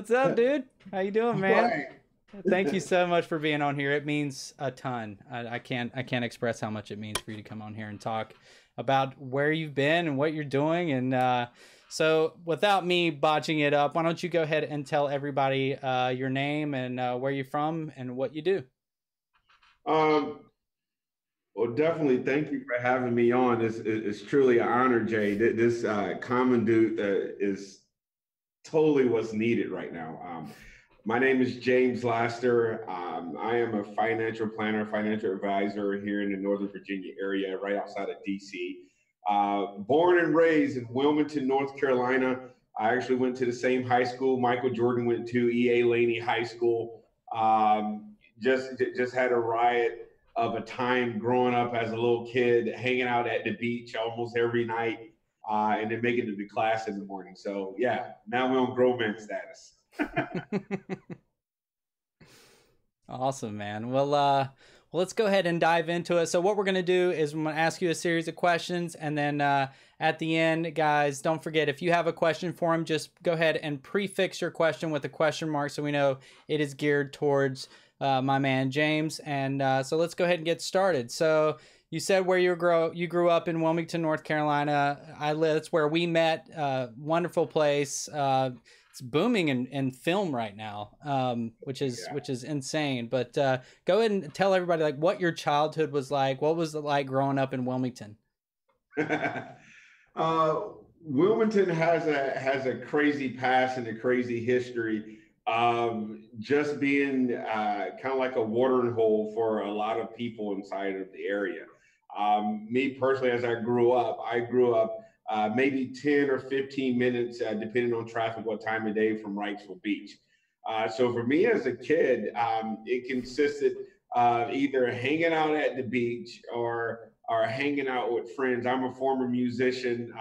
What's up, dude? How you doing, man? Thank you so much for being on here. It means a ton. I can't express how much it means for you to come on here and talk about where you've been and what you're doing. And so without me botching it up, why don't you go ahead and tell everybody your name and where you're from and what you do. Well, definitely. Thank you for having me on. It's truly an honor, Jay. This common dude is totally what's needed right now. My name is James Laster. I am a financial planner, financial advisor here in the Northern Virginia area, right outside of DC. Born and raised in Wilmington, North Carolina. I actually went to the same high school Michael Jordan went to, EA Laney High School. Just had a riot of a time growing up as a little kid, hanging out at the beach almost every night, and then making it to class in the morning. So yeah, now we're on grown man status. Awesome, man. Well, well, let's go ahead and dive into it. So what we're going to do is I'm going to ask you a series of questions, and then at the end, guys, don't forget, if you have a question for him, just go ahead and prefix your question with a question mark so we know it is geared towards my man James. And so let's go ahead and get started. So you said where you grew up in Wilmington, North Carolina. That's where we met. Wonderful place. It's booming in film right now, which is insane. But go ahead and tell everybody like what your childhood was like. What was it like growing up in Wilmington? Wilmington has a crazy past and a crazy history. Just being kind of like a watering hole for a lot of people inside of the area. Me personally, as I grew up maybe 10 or 15 minutes, depending on traffic, what time of day, from Wrightsville Beach. So for me as a kid, it consisted of either hanging out at the beach or hanging out with friends. I'm a former musician,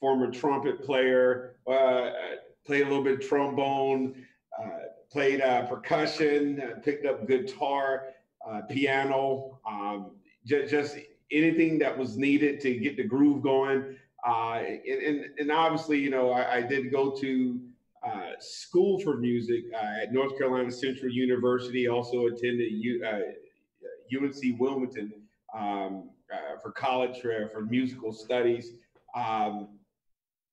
former trumpet player, played a little bit of trombone, played percussion, picked up guitar, piano, just anything that was needed to get the groove going. And obviously, you know, I did go to school for music at North Carolina Central University. Also attended UNC Wilmington for college for musical studies.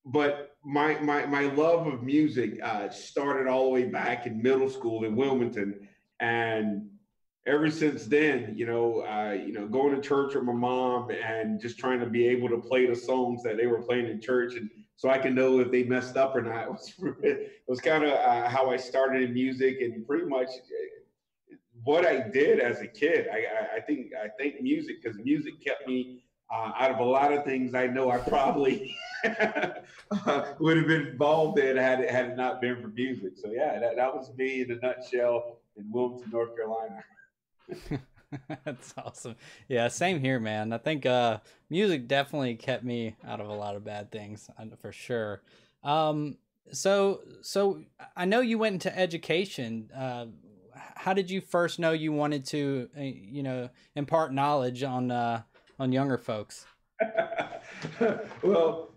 But my love of music started all the way back in middle school in Wilmington, and ever since then, going to church with my mom and just trying to be able to play the songs that they were playing in church, and so I can know if they messed up or not. It was kind of how I started in music, and pretty much what I did as a kid. I think music, because music kept me out of a lot of things I know I probably would have been involved in had it not been for music. So yeah, that was me in a nutshell in Wilmington, North Carolina. That's awesome. Yeah, same here, man. I think music definitely kept me out of a lot of bad things for sure. So I know you went into education. How did you first know you wanted to impart knowledge on younger folks? Well,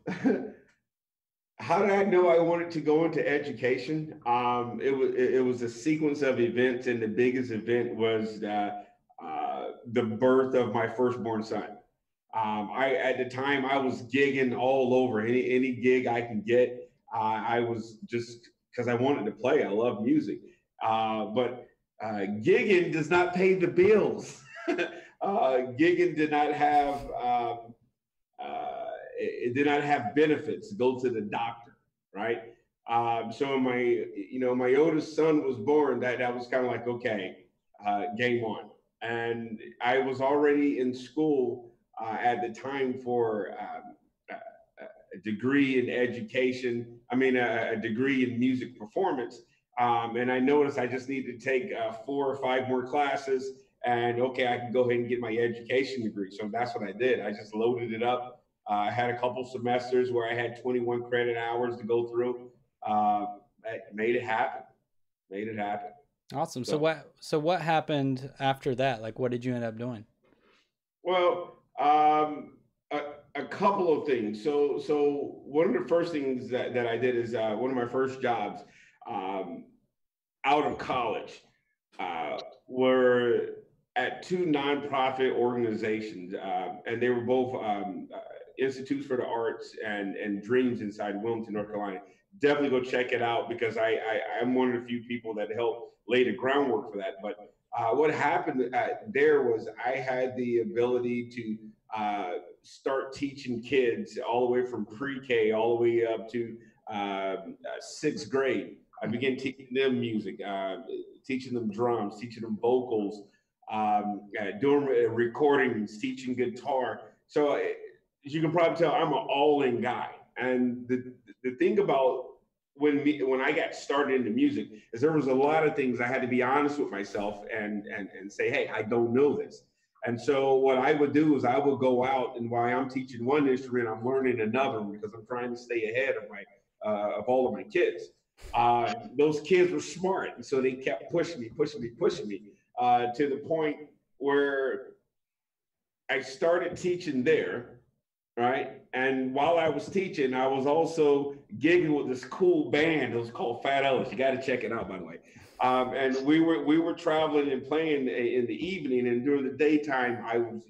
how did I know I wanted to go into education? It was a sequence of events, and the biggest event was the birth of my firstborn son. At the time, I was gigging all over, any gig I can get. I was just, because I wanted to play. I love music, but gigging does not pay the bills. Gigging did not have. It did not have benefits. Go to the doctor, right? So my oldest son was born. That was kind of like, okay, game on. And I was already in school at the time for a degree in education. I mean, a degree in music performance. And I noticed I just needed to take 4 or 5 more classes. And okay, I can go ahead and get my education degree. So that's what I did. I just loaded it up. I had a couple semesters where I had 21 credit hours to go through. Made it happen. Awesome. So what happened after that? Like, what did you end up doing? Well, a couple of things. So one of the first things that I did is one of my first jobs. out of college, were at two nonprofit organizations, and they were both Institutes for the Arts and Dreams inside Wilmington, North Carolina. Definitely go check it out, because I'm one of the few people that helped lay the groundwork for that. But what happened there was I had the ability to start teaching kids all the way from pre-K all the way up to sixth grade. I began teaching them music, teaching them drums, teaching them vocals, doing recordings, teaching guitar. So as you can probably tell, I'm an all-in guy. And the thing about when I got started into music is there was a lot of things I had to be honest with myself and say, hey, I don't know this. And so what I would do is I would go out, and while I'm teaching one instrument, I'm learning another one, because I'm trying to stay ahead of all of my kids. Those kids were smart, and so they kept pushing me to the point where I started teaching there, right? And while I was teaching, I was also gigging with this cool band. It was called Fat Elvis. You got to check it out, by the way. And we were traveling and playing in the evening, and during the daytime, I was,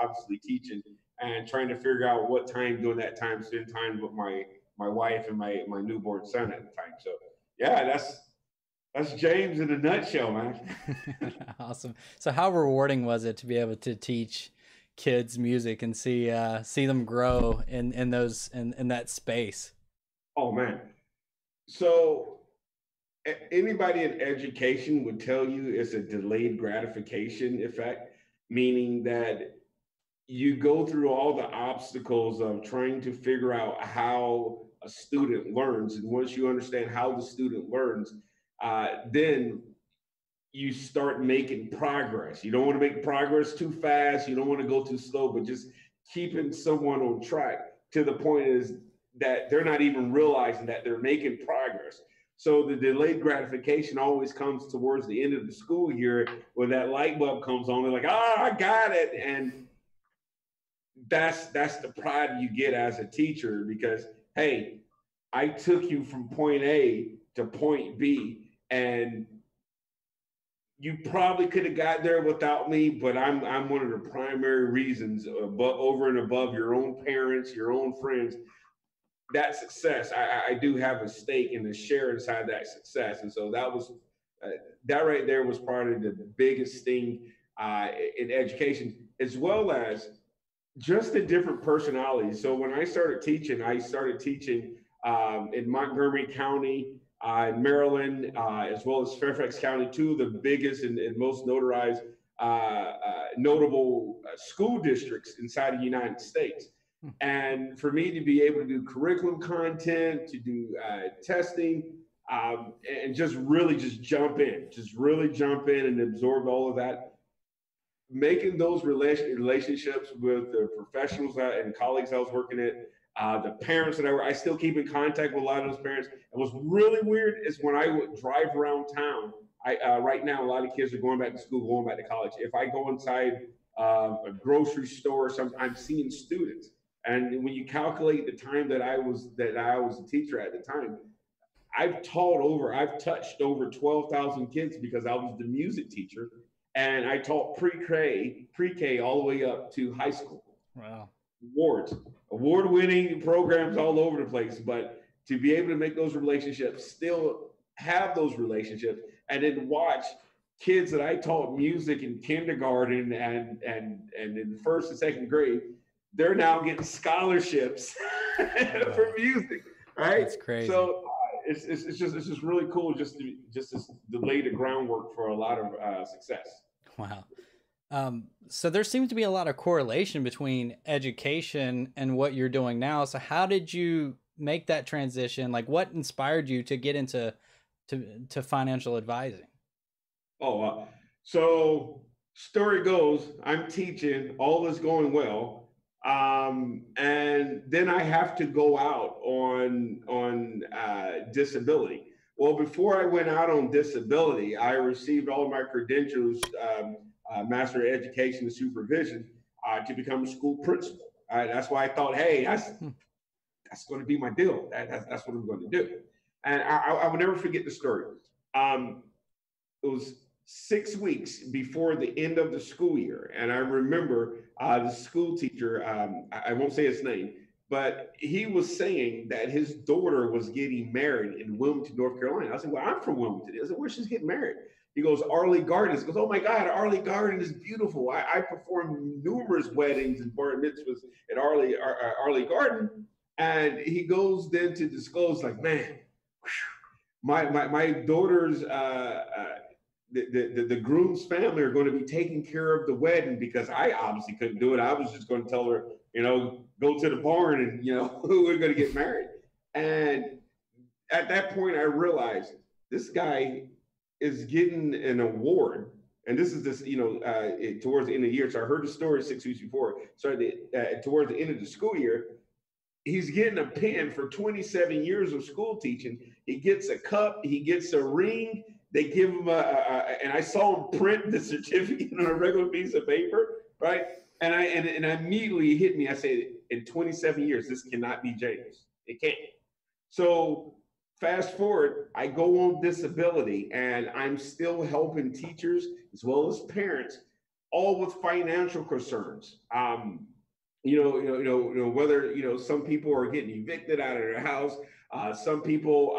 obviously teaching and trying to figure out what time during that time spend time with my wife and my newborn son at the time. So yeah, that's James in a nutshell, man. Awesome. So how rewarding was it to be able to teach kids music and see them grow in that space? Oh man. So anybody in education would tell you it's a delayed gratification effect, meaning that you go through all the obstacles of trying to figure out how a student learns. And once you understand how the student learns, then you start making progress. You don't want to make progress too fast. You don't want to go too slow, but just keeping someone on track to the point is that they're not even realizing that they're making progress. So the delayed gratification always comes towards the end of the school year where that light bulb comes on. They're like, I got it. And that's the pride you get as a teacher, because hey, I took you from point A to point B, and you probably could have got there without me, but I'm one of the primary reasons, over and above your own parents, your own friends, that success. I do have a stake in the share inside that success. And so that was that right there was part of the biggest thing in education, as well as just the different personalities. So when I started teaching in Montgomery County, in Maryland, as well as Fairfax County, two of the biggest and most notarized, notable school districts inside of the United States. And for me to be able to do curriculum content, to do testing, and just really jump in and absorb all of that. Making those relationships with the professionals and colleagues I was working at, the parents that I still keep in contact with a lot of those parents. And what's really weird is when I would drive around town, right now, a lot of kids are going back to school, going back to college. If I go inside a grocery store or something, I'm seeing students. And when you calculate the time that I was a teacher at the time, I've touched over 12,000 kids, because I was the music teacher. And I taught pre-K all the way up to high school. Wow. Award-winning programs all over the place. But to be able to make those relationships, still have those relationships, and then watch kids that I taught music in kindergarten and in first and second grade, they're now getting scholarships for music, right? That's crazy. So it's just really cool just to lay the groundwork for a lot of success. Wow. So there seems to be a lot of correlation between education and what you're doing now. So how did you make that transition? Like, what inspired you to get into to financial advising? So story goes, I'm teaching, all is going well. And then I have to go out on disability. Well, before I went out on disability, I received all my credentials, Master of Education and Supervision, to become a school principal. That's why I thought, hey, that's going to be my deal. That's what I'm going to do. And I will never forget the story. It was 6 weeks before the end of the school year. And I remember the school teacher, I won't say his name, but he was saying that his daughter was getting married in Wilmington, North Carolina. I said, well, I'm from Wilmington. I said, where she's getting married? He goes, Arlie Garden. He goes, oh my God, Arlie Garden is beautiful. I performed numerous weddings and bar mitzvahs at Arlie Garden. And he goes then to disclose, like, man, my daughter's, the groom's family are going to be taking care of the wedding because I obviously couldn't do it. I was just going to tell her, you know, go to the barn and, you know, we're going to get married. And at that point, I realized this guy is getting an award. And this is this, you know, towards the end of the year. So I heard the story 6 weeks before. So towards the end of the school year, he's getting a pin for 27 years of school teaching. He gets a cup. He gets a ring. They give him and I saw him print the certificate on a regular piece of paper, right? And I immediately hit me. I said, in 27 years, this cannot be James. It can't. So fast forward, I go on disability, and I'm still helping teachers as well as parents, all with financial concerns. Whether, you know, some people are getting evicted out of their house. Some people,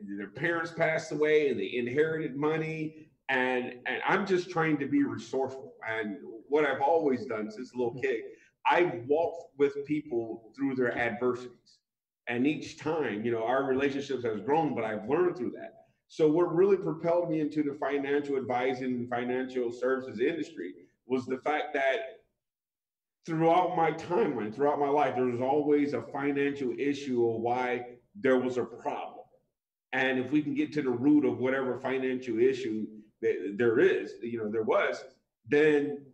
their parents passed away and they inherited money. And I'm just trying to be resourceful. And what I've always done since a little kid, I've walked with people through their adversities. And each time, you know, our relationships has grown, but I've learned through that. So what really propelled me into the financial advising and financial services industry was the fact that throughout my timeline, throughout my life, there was always a financial issue or why there was a problem. And if we can get to the root of whatever financial issue that there was, then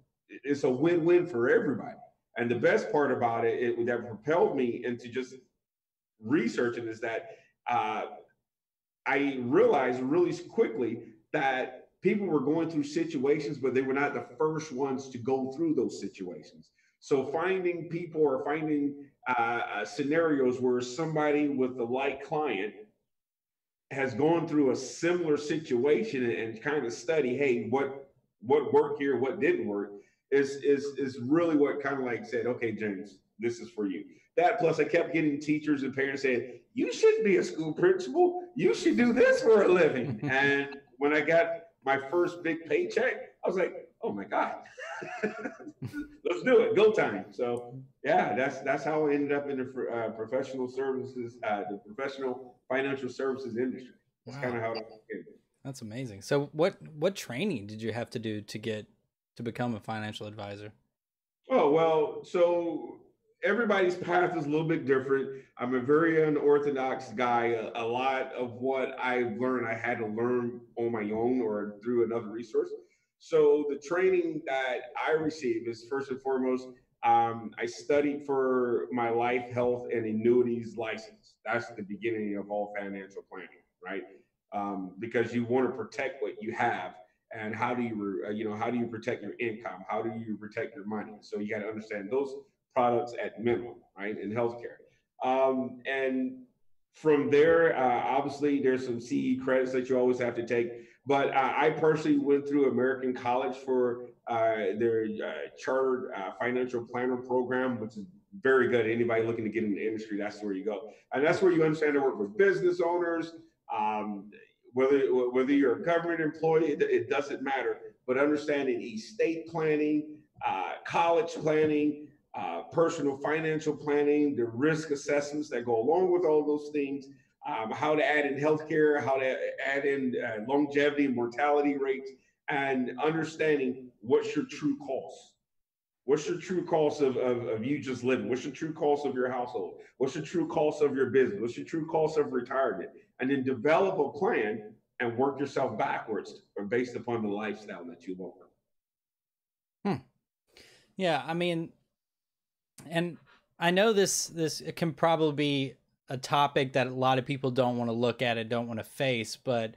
it's a win-win for everybody. And the best part about it that propelled me into just researching is that I realized really quickly that people were going through situations, but they were not the first ones to go through those situations. So finding people or finding scenarios where somebody with a like client has gone through a similar situation and kind of study, hey, what worked here, what didn't work, is really what kind of like said, okay, James, this is for you. That plus I kept getting teachers and parents saying, you should be a school principal. You should do this for a living. And when I got my first big paycheck, I was like, oh my God, let's do it, go time. So yeah, that's how I ended up in the professional financial services industry. That's kind of how it came. That's amazing. So what training did you have to do to get to become a financial advisor? Oh, well, so everybody's path is a little bit different. I'm a very unorthodox guy. A lot of what I've learned, I had to learn on my own or through another resource. So the training that I receive is first and foremost, I studied for my life, health, and annuities license. That's the beginning of all financial planning, right? Because you want to protect what you have. And how do you protect your income? How do you protect your money? So you got to understand those products at minimum, right, in healthcare. And from there, obviously, there's some CE credits that you always have to take. But I personally went through American College for their chartered financial planner program, which is very good. Anybody looking to get in the industry, that's where you go. And that's where you understand to work with business owners, whether you're a government employee, it doesn't matter. But understanding estate planning, college planning, personal financial planning, the risk assessments that go along with all those things, how to add in healthcare, how to add in longevity and mortality rates, and understanding what's your true cost. What's your true cost of you just living? What's your true cost of your household? What's your true cost of your business? What's your true cost of retirement? And then develop a plan and work yourself backwards or based upon the lifestyle that you want. Yeah, I mean, and I know this it can probably be a topic that a lot of people don't want to look at, don't want to face, but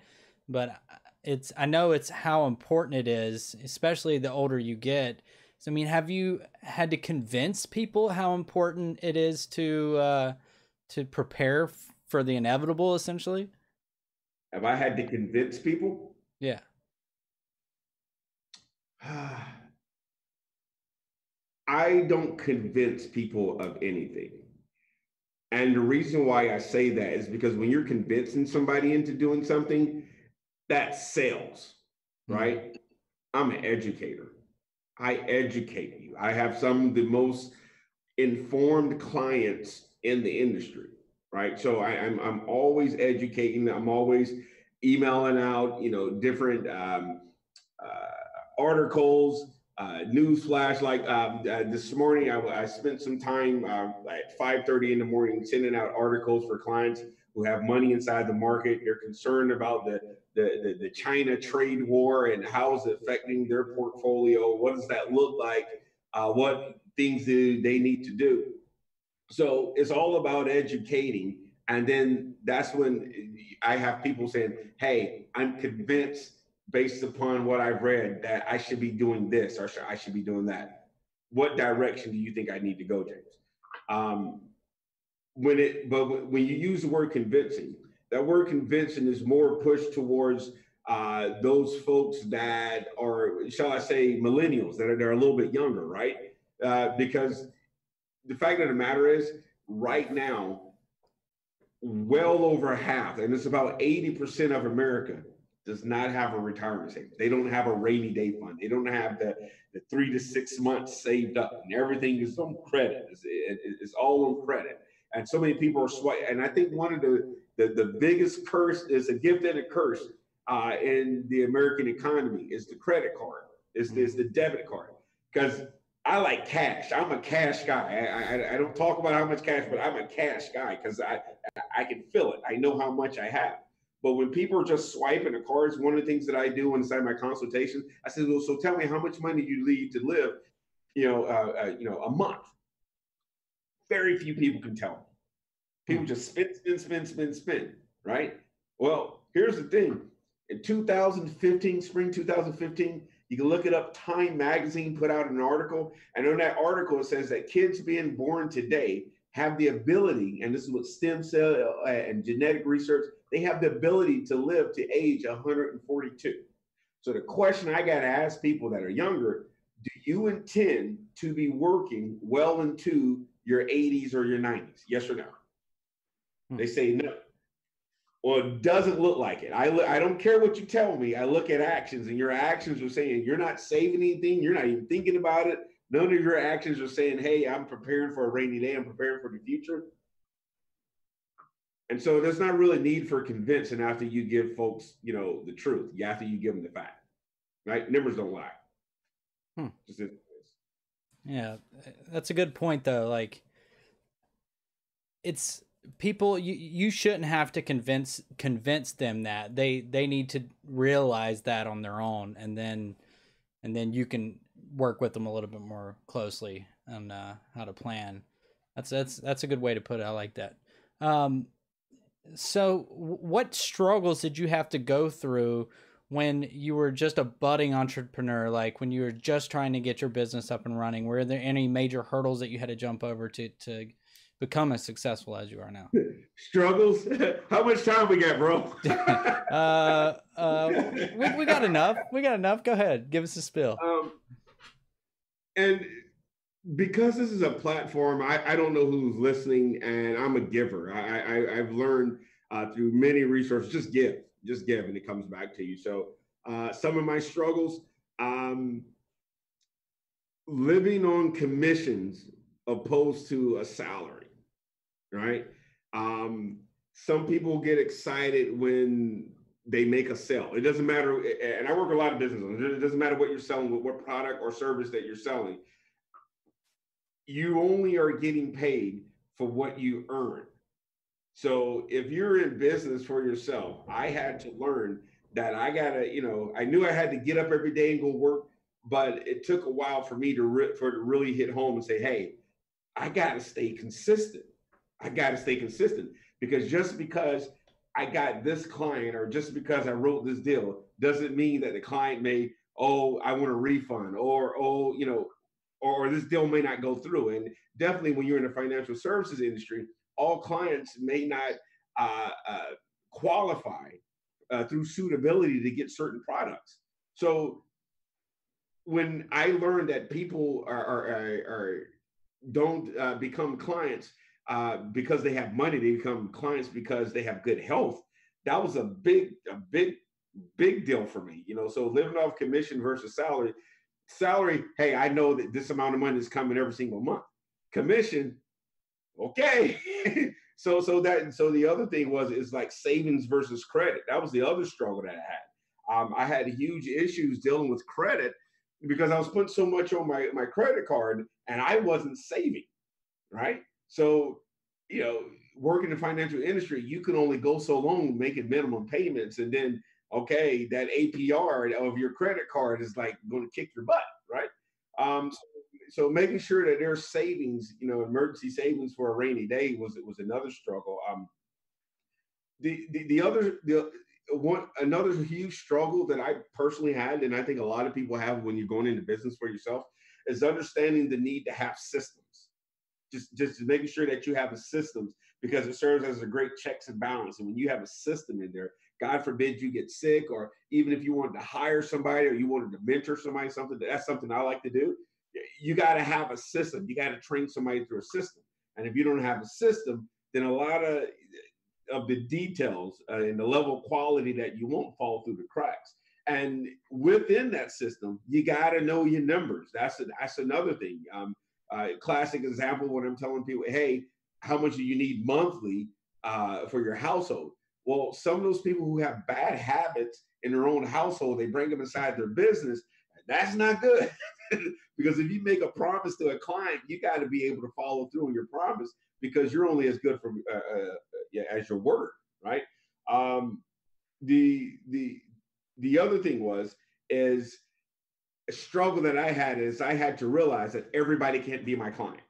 it's, I know it's how important it is, especially the older you get. So, I mean, have you had to convince people how important it is to prepare for the inevitable, essentially? Have I had to convince people? Yeah. I don't convince people of anything. And the reason why I say that is because when you're convincing somebody into doing something, that sells, right? I'm an educator. I educate you. I have some of the most informed clients in the industry, right? So I'm always educating. I'm always emailing out, you know, different articles, newsflash. Like this morning, I spent some time at 5:30 in the morning sending out articles for clients who have money inside the market. They're concerned about the China trade war and how is it affecting their portfolio. What does that look like? What things do they need to do? So it's all about educating. And then that's when I have people saying, hey, I'm convinced based upon what I've read that I should be doing this or I should be doing that. What direction do you think I need to go, James? But when you use the word convincing, that word convincing is more pushed towards those folks that are, shall I say, millennials, that are they're a little bit younger, right? Because the fact of the matter is, right now, well over half, and it's about 80% of America, does not have a retirement savings. They don't have a rainy day fund. They don't have the 3 to 6 months saved up, and everything is on credit. It's all on credit. And so many people are sweating. And I think one of the biggest curse is a gift and a curse in the American economy is the credit card, is the debit card. Because I like cash. I'm a cash guy. I don't talk about how much cash, but I'm a cash guy because I can feel it. I know how much I have. But when people are just swiping the cards, one of the things that I do inside my consultation, I said, well, so tell me how much money you need to live, a month. Very few people can tell me. People just spend, right? Well, here's the thing. In 2015, spring 2015, you can look it up. Time magazine put out an article. And on that article, it says that kids being born today have the ability, and this is what stem cell and genetic research, they have the ability to live to age 142. So the question I got to ask people that are younger, do you intend to be working well into your 80s or your 90s? Yes or no? They say no. Well, it doesn't look like it. I don't care what you tell me. I look at actions, and your actions are saying you're not saving anything. You're not even thinking about it. None of your actions are saying, hey, I'm preparing for a rainy day. I'm preparing for the future. And so there's not really need for convincing after you give folks, you know, the truth, after you give them the fact, right? Numbers don't lie. Yeah, that's a good point, though. Like, it's people, you shouldn't have to convince them that they need to realize that on their own, and then you can work with them a little bit more closely on how to plan. That's a good way to put it. I like that. So what struggles did you have to go through when you were just a budding entrepreneur, like when you were just trying to get your business up and running? Were there any major hurdles that you had to jump over to become as successful as you are now? Struggles? How much time we got, bro? We got enough. We got enough. Go ahead. Give us a spill. And because this is a platform, I don't know who's listening, and I'm a giver. I've learned through many resources, just give, and it comes back to you. So some of my struggles, living on commissions opposed to a salary, right? Some people get excited when they make a sale. It doesn't matter, and I work a lot of business owners. It doesn't matter what you're selling, what product or service that you're selling. You only are getting paid for what you earn. So if you're in business for yourself, I had to learn that I knew I had to get up every day and go work, but it took a while for me to really hit home and say, hey, I got to stay consistent. I got to stay consistent, because just because I got this client or just because I wrote this deal doesn't mean that the client may, oh, I want a refund, or, oh, you know, or this deal may not go through. And definitely when you're in the financial services industry, all clients may not qualify through suitability to get certain products. So when I learned that people don't become clients because they have money, they become clients because they have good health. That was a big deal for me, you know. So living off commission versus salary. Hey, I know that this amount of money is coming every single month. Commission, okay. So the other thing is like savings versus credit. That was the other struggle that I had. I had huge issues dealing with credit because I was putting so much on my credit card and I wasn't saving, right? So, you know, working in the financial industry, you can only go so long making minimum payments, and then okay, that APR of your credit card is like going to kick your butt, right? So making sure that there's savings, you know, emergency savings for a rainy day was another struggle. Another huge struggle that I personally had, and I think a lot of people have when you're going into business for yourself, is understanding the need to have systems. Just making sure that you have a systems, because it serves as a great checks and balance. And when you have a system in there, God forbid you get sick, or even if you wanted to hire somebody or you wanted to mentor somebody, that's something I like to do. You got to have a system. You got to train somebody through a system. And if you don't have a system, then a lot of the details and the level of quality that you won't fall through the cracks. And within that system, you got to know your numbers. That's another thing. Classic example when I'm telling people, hey, how much do you need monthly for your household? Well, some of those people who have bad habits in their own household, they bring them inside their business. That's not good. Because if you make a promise to a client, you got to be able to follow through on your promise, because you're only as good as your word, right? The other thing is a struggle that I had is I had to realize that everybody can't be my client.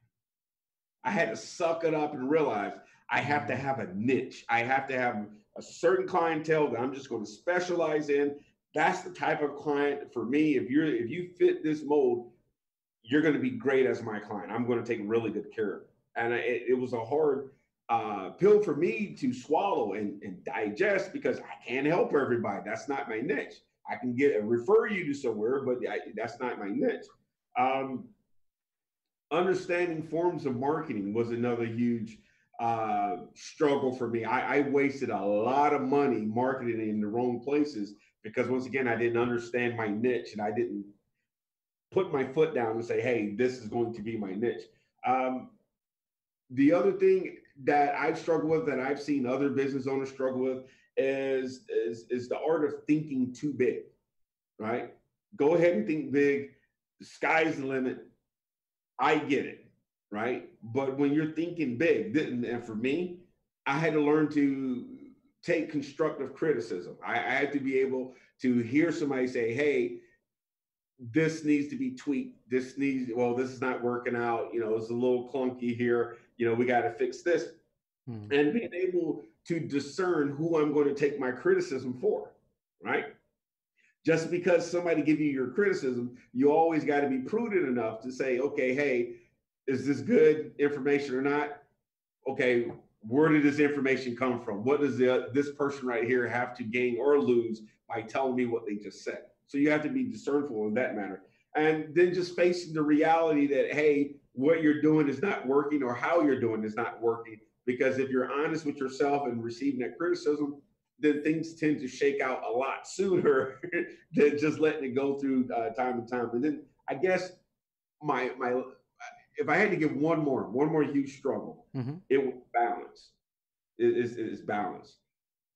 I had to suck it up and realize I have to have a niche. I have to have a certain clientele that I'm just going to specialize in. That's the type of client for me. If you fit this mold, you're going to be great as my client. I'm going to take really good care of you. And it was a hard pill for me to swallow and digest, because I can't help everybody. That's not my niche. I can refer you to somewhere, but that's not my niche. Understanding forms of marketing was another huge struggle for me. I wasted a lot of money marketing in the wrong places, because once again, I didn't understand my niche, and I didn't put my foot down and say, hey, this is going to be my niche. The other thing that I've struggled with, that I've seen other business owners struggle with, is the art of thinking too big, right? Go ahead and think big. The sky's the limit. I get it, right? But when you're thinking big, and for me, I had to learn to take constructive criticism. I had to be able to hear somebody say, hey, this needs to be tweaked. This is not working out. You know, it's a little clunky here. You know, we got to fix this. And being able to discern who I'm going to take my criticism for, right? Just because somebody give you your criticism, you always got to be prudent enough to say, okay, hey, is this good information or not? Okay, where did this information come from? What does this person right here have to gain or lose by telling me what they just said? So you have to be discernful in that manner. And then just facing the reality that, hey, what you're doing is not working, or how you're doing is not working. Because if you're honest with yourself and receiving that criticism, then things tend to shake out a lot sooner than just letting it go through time and time. And then I guess my if I had to give one more huge struggle, it was balance. It is balance.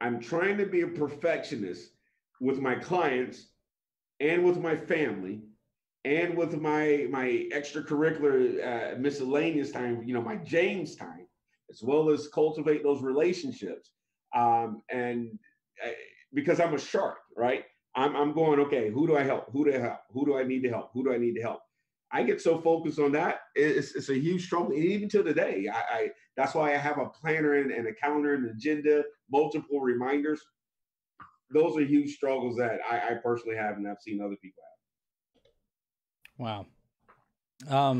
I'm trying to be a perfectionist with my clients and with my family and with my extracurricular miscellaneous time, you know, my James time, as well as cultivate those relationships. Because I'm a shark, right? I'm going, okay, who do I help? Who do I help? Who do I need to help? Who do I need to help? I get so focused on that. It's a huge struggle. And even to today, that's why I have a planner and a calendar and agenda, multiple reminders. Those are huge struggles that I personally have, and I've seen other people have. Wow.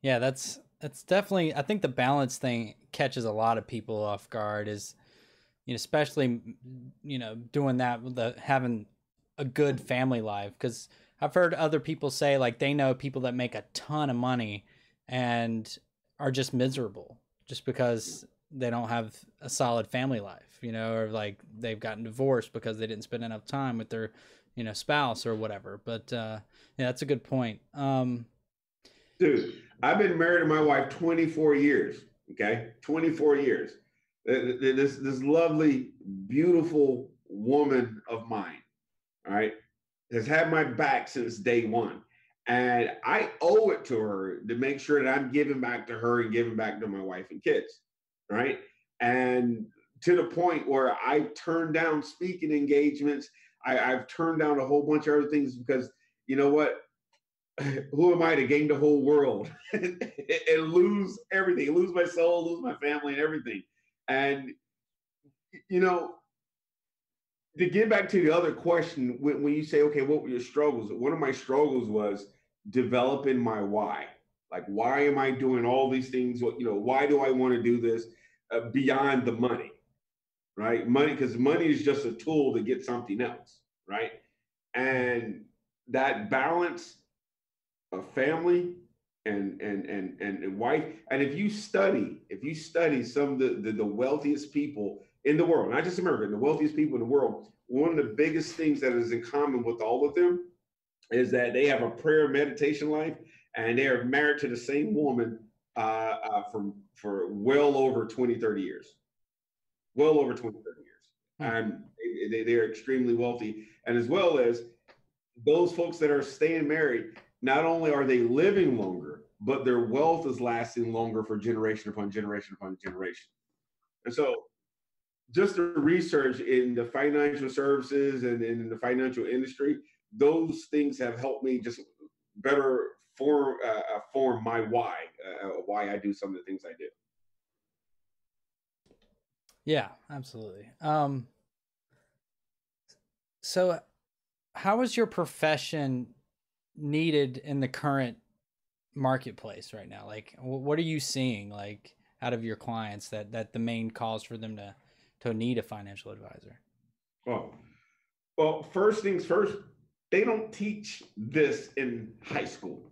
Yeah, that's definitely, I think the balance thing catches a lot of people off guard, is especially, doing that with the, having a good family life. Because I've heard other people say, like, they know people that make a ton of money and are just miserable just because they don't have a solid family life, or like they've gotten divorced because they didn't spend enough time with their, spouse or whatever. But yeah, that's a good point. Dude, I've been married to my wife 24 years. Okay. 24 years. This lovely, beautiful woman of mine, all right, has had my back since day one. And I owe it to her to make sure that I'm giving back to her and giving back to my wife and kids, right? And to the point where I've turned down speaking engagements. I've turned down a whole bunch of other things because, you know what? Who am I to gain the whole world and lose everything, lose my soul, lose my family and everything? And, to get back to the other question, when you say, okay, what were your struggles? One of my struggles was developing my why. Like, why am I doing all these things? What, why do I want to do this beyond the money, right? Money, because money is just a tool to get something else, right? And that balance of family and wife. And if you study some of the wealthiest people in the world, not just America, the wealthiest people in the world, one of the biggest things that is in common with all of them is that they have a prayer and meditation life, and they are married to the same woman for well over 20, 30 years. Well over 20, 30 years. And they are extremely wealthy. And as well as those folks that are staying married, not only are they living longer, but their wealth is lasting longer for generation upon generation upon generation. And so just the research in the financial services and in the financial industry, those things have helped me just better form my why I do some of the things I do. Yeah, absolutely. So how is your profession needed in the current marketplace right now? Like, what are you seeing, like, out of your clients that the main cause for them to need a financial advisor? Well, first things first, they don't teach this in high school.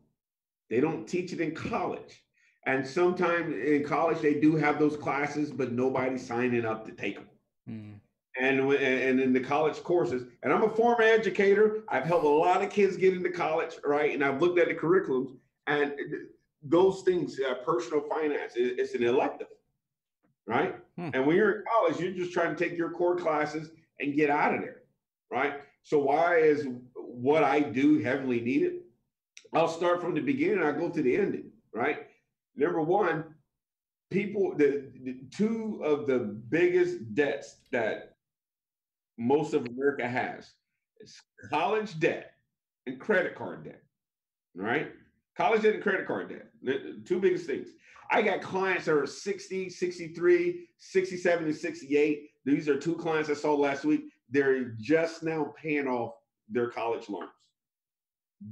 They don't teach it in college. And sometimes in college, they do have those classes, but nobody's signing up to take them. Mm. And in the college courses, and I'm a former educator. I've helped a lot of kids get into college, right? And I've looked at the curriculums and those things, personal finance, it's an elective, right? Hmm. And when you're in college, you're just trying to take your core classes and get out of there, right? So why is what I do heavily needed? I'll start from the beginning. I'll go to the ending, right? Number one, people, the two of the biggest debts that most of America has is college debt and credit card debt, right? College debt and credit card debt, the two biggest things. I got clients that are 60, 63, 67, and 68. These are two clients I saw last week. They're just now paying off their college loans.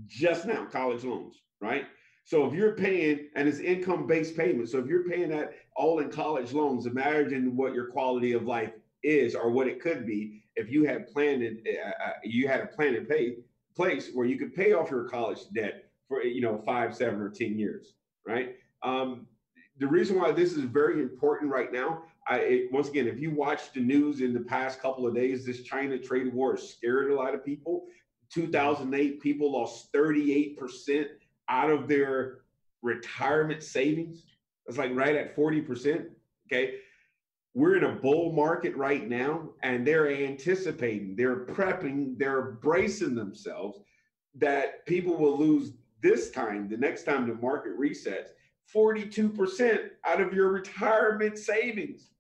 Just now, college loans, right? So if you're paying, and it's income-based payment, so if you're paying that all in college loans, imagine what your quality of life is or what it could be if you had planned it, you had a plan in place where you could pay off your college debt for 5, 7, or 10 years, right? The reason why this is very important right now, once again, if you watch the news in the past couple of days, this China trade war has scared a lot of people. 2008, people lost 38% out of their retirement savings. That's like right at 40%. Okay. We're in a bull market right now, and they're anticipating, they're prepping, they're bracing themselves that people will lose this time, the next time the market resets, 42% out of your retirement savings.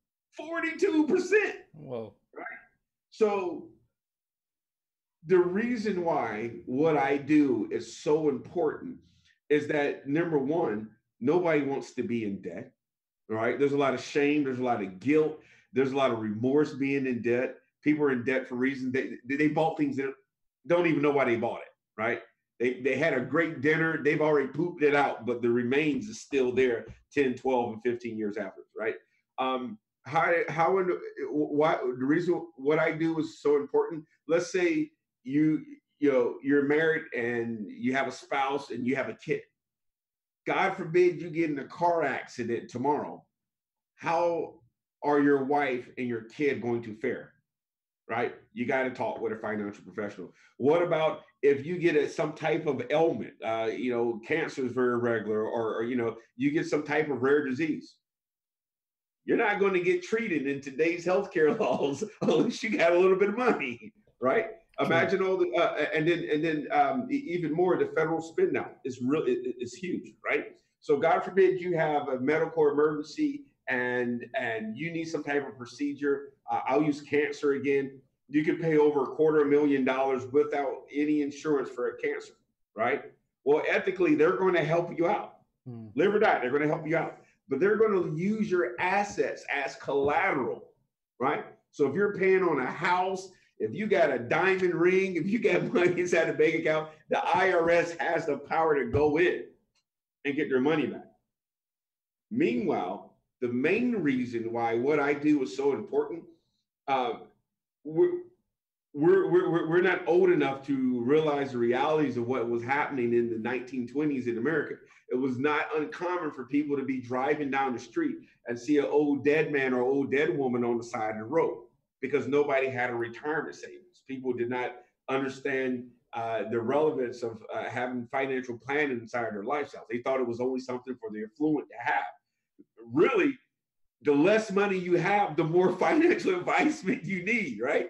42%. Whoa. Right. So the reason why what I do is so important is that, number one, nobody wants to be in debt. Right? There's a lot of shame. There's a lot of guilt. There's a lot of remorse being in debt. People are in debt for reasons they bought things that don't even know why they bought it. Right? They had a great dinner. They've already pooped it out, but the remains is still there 10, 12, and 15 years after. Right? how and why the reason what I do is so important. Let's say you're married and you have a spouse and you have a kid. God forbid you get in a car accident tomorrow. How are your wife and your kid going to fare? Right? You got to talk with a financial professional. What about if you get some type of ailment? Cancer is very regular, or you get some type of rare disease. You're not going to get treated in today's healthcare laws unless you got a little bit of money, right? Imagine all the even more, the federal spend now is really is huge, right? So God forbid you have a medical emergency and you need some type of procedure. I'll use cancer again. You could pay over $250,000 without any insurance for a cancer, right? Well, ethically, they're going to help you out. Live or die, they're going to help you out. But they're going to use your assets as collateral, right? So if you're paying on a house, if you got a diamond ring, if you got money inside a bank account, the IRS has the power to go in and get their money back. Meanwhile, the main reason why what I do is so important, we're not old enough to realize the realities of what was happening in the 1920s in America. It was not uncommon for people to be driving down the street and see an old dead man or old dead woman on the side of the road because nobody had a retirement savings. People did not understand the relevance of having financial planning inside their lifestyle. They thought it was only something for the affluent to have. Really, the less money you have, the more financial advice you need, right?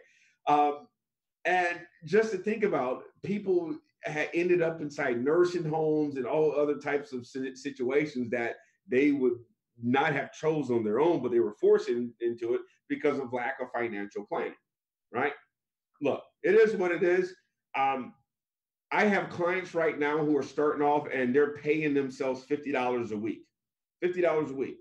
And just to think about, people had ended up inside nursing homes and all other types of situations that they would not have chosen on their own, but they were forced into it because of lack of financial planning, right? Look, it is what it is. I have clients right now who are starting off and they're paying themselves $50 a week. $50 a week,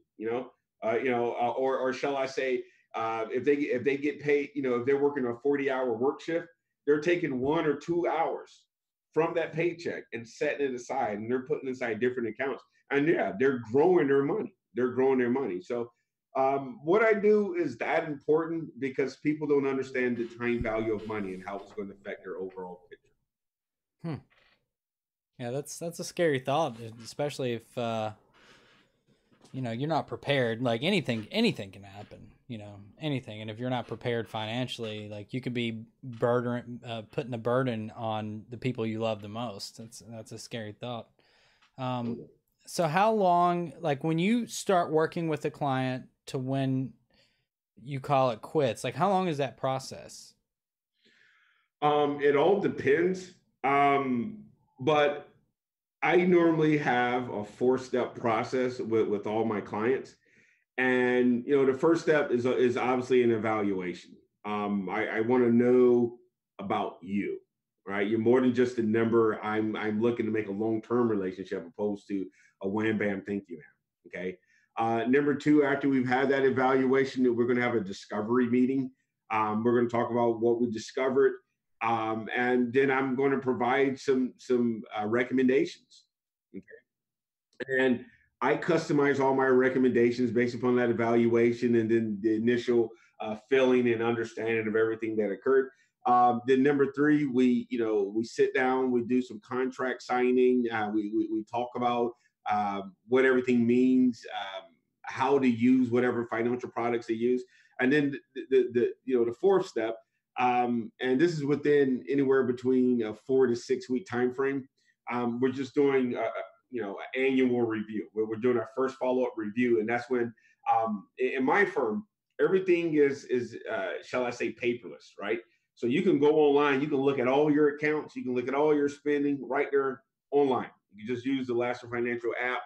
or shall I say, if they get paid, if they're working a 40-hour work shift, they're taking 1 or 2 hours from that paycheck and setting it aside, and they're putting inside different accounts. And yeah, they're growing their money. So what I do is that important because people don't understand the time value of money and how it's going to affect their overall picture. Yeah, that's a scary thought, especially if. You're not prepared, like anything can happen, anything. And if you're not prepared financially, like you could be putting a burden on the people you love the most. That's a scary thought. So how long, like when you start working with a client to when you call it quits, like how long is that process? It all depends. But I normally have a 4-step process with all my clients. And, the first step is obviously an evaluation. I want to know about you, right? You're more than just a number. I'm looking to make a long-term relationship opposed to a wham, bam, thank you, ma'am. Okay. Number two, after we've had that evaluation, we're going to have a discovery meeting. We're going to talk about what we discovered. And then I'm going to provide some recommendations. Okay? And I customize all my recommendations based upon that evaluation and then the initial feeling and understanding of everything that occurred. Then number three, we sit down, we do some contract signing. We talk about what everything means, how to use whatever financial products they use. And then the 4th step, and this is within anywhere between a 4 to 6 week time frame. We're just doing an annual review. We're doing our first follow-up review, and that's when in my firm everything is shall I say paperless, right? So you can go online, you can look at all your accounts, you can look at all your spending right there online. You just use the Laster Financial app,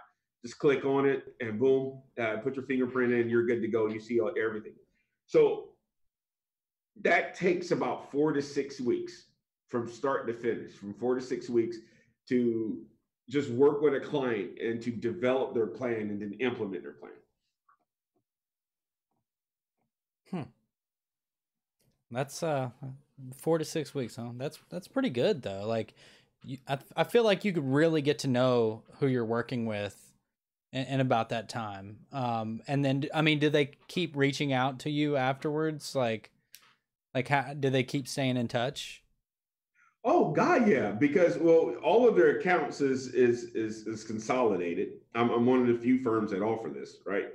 just click on it, and boom, put your fingerprint in, you're good to go. You see everything. So that takes about 4 to 6 weeks from start to finish, from 4 to 6 weeks to just work with a client and to develop their plan and then implement their plan. That's 4 to 6 weeks, huh? That's pretty good though. Like I feel like you could really get to know who you're working with and about that time. And then, I mean, did they keep reaching out to you afterwards? Like how do they keep staying in touch? Oh God, yeah. Because well, all of their accounts is consolidated. I'm one of the few firms that offer this, right?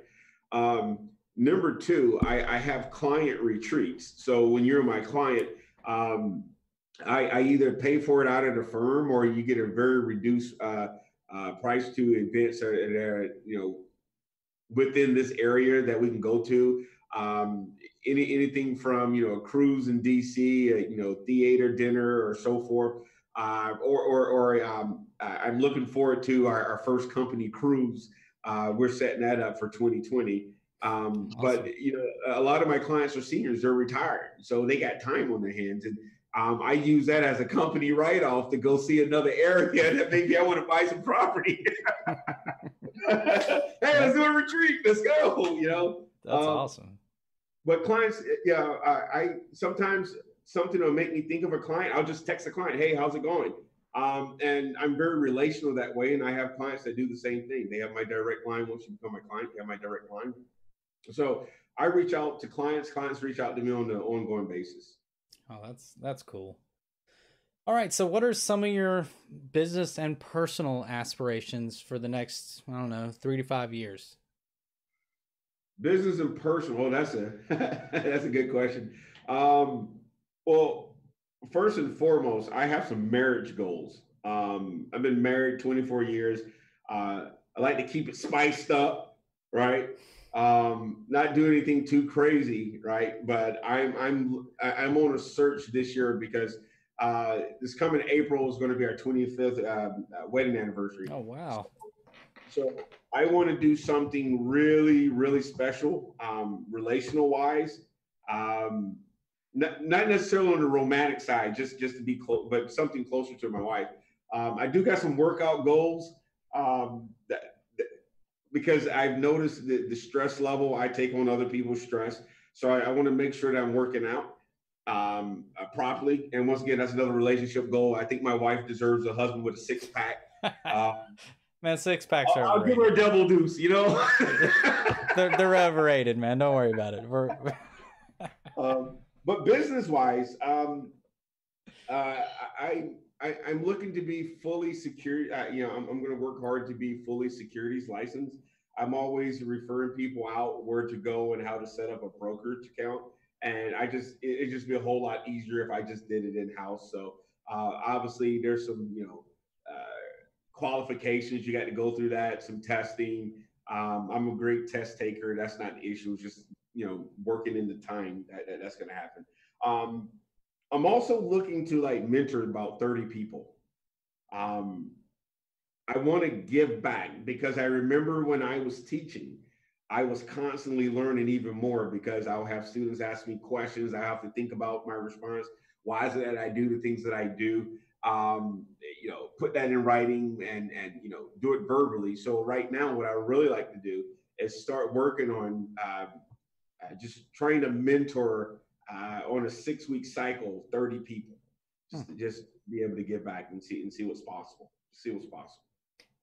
Number two, I have client retreats. So when you're my client, I either pay for it out of the firm, or you get a very reduced price to events that are, you know, within this area that we can go to. Anything from, you know, a cruise in DC, you know, theater dinner or so forth, I'm looking forward to our first company cruise. We're setting that up for 2020. Awesome. But you know, a lot of my clients are seniors, they're retired, so they got time on their hands, and I use that as a company write-off to go see another area that maybe I want to buy some property. Hey, let's do a retreat. Let's go. You know, that's awesome. But clients, yeah, I sometimes something will make me think of a client. I'll just text a client, hey, how's it going? And I'm very relational that way. And I have clients that do the same thing. They have my direct line. Once you become my client, they have my direct line. So I reach out to clients. Clients reach out to me on an ongoing basis. Oh, that's cool. All right. So what are some of your business and personal aspirations for the next, I don't know, 3 to 5 years? Business and personal. Oh, that's a good question. Well, first and foremost, I have some marriage goals. I've been married 24 years. I like to keep it spiced up, right? Not do anything too crazy, right? But I'm on a search this year because this coming April is going to be our 25th wedding anniversary. Oh wow! So I want to do something really, really special, relational wise. Not necessarily on the romantic side, just to be close, but something closer to my wife. I do got some workout goals. Because I've noticed the stress level I take on other people's stress. So I want to make sure that I'm working out properly. And once again, that's another relationship goal. I think my wife deserves a husband with a six-pack. Man, six-packs are overrated. I'll give her a double deuce, you know? they're overrated, man. Don't worry about it. But business-wise, I'm looking to be fully secure. You know, I'm going to work hard to be fully securities licensed. I'm always referring people out where to go and how to set up a brokerage account. And it'd just be a whole lot easier if I just did it in-house. So obviously there's some, you know, qualifications. You got to go through that, some testing. I'm a great test taker. That's not an issue. It's just, you know, working in the time that's going to happen. I'm also looking to like mentor about 30 people. I want to give back because I remember when I was teaching, I was constantly learning even more because I'll have students ask me questions. I have to think about my response. Why is it that I do the things that I do? You know, put that in writing and, you know, do it verbally. So right now, what I really like to do is start working on just trying to mentor on a 6-week cycle, 30 people, just be able to give back and see what's possible.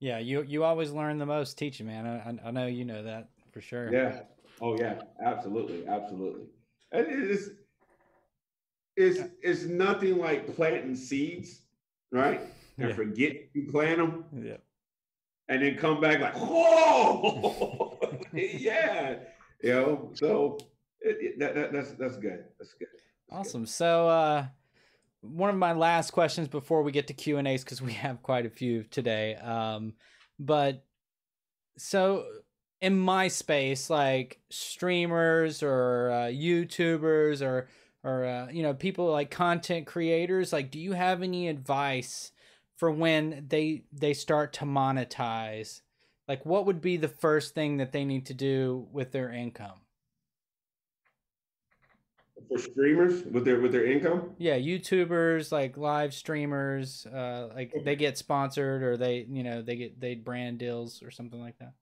Yeah, you always learn the most teaching, man. I know you know that for sure. Yeah. Oh yeah, absolutely, absolutely. And it's nothing like planting seeds, right? And forget you plant them. Yeah. And then come back like, whoa, yeah, you know. So. That's good. That's awesome. Good. So one of my last questions before we get to Q&As, because we have quite a few today. But so in my space, like streamers or YouTubers or you know, people like content creators, like do you have any advice for when they start to monetize? Like what would be the first thing that they need to do with their income? For streamers with their income? Yeah, YouTubers, like live streamers, like they get sponsored or they, you know, they brand deals or something like that.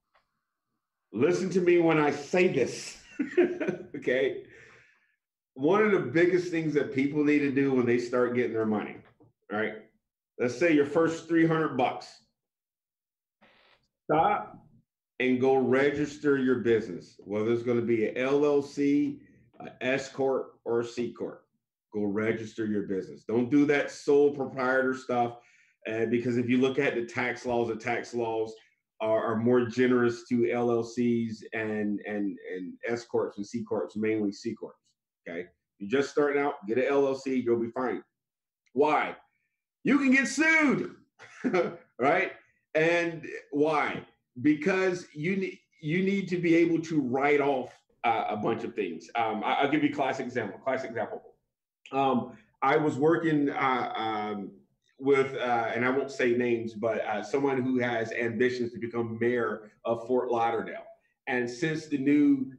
Listen to me when I say this. Okay. One of the biggest things that people need to do when they start getting their money, right? Let's say your first $300. Stop, and go register your business, whether it's going to be an LLC, an S Corp, or a C Corp. Go register your business. Don't do that sole proprietor stuff, because if you look at the tax laws are more generous to LLCs and S Corps and C Corps, mainly C Corps. Okay. You're just starting out, get an LLC, you'll be fine. Why? You can get sued, right? And why? Because you need to be able to write off a bunch of things. I'll give you a classic example. I was working with, and I won't say names, but someone who has ambitions to become mayor of Fort Lauderdale. And since the new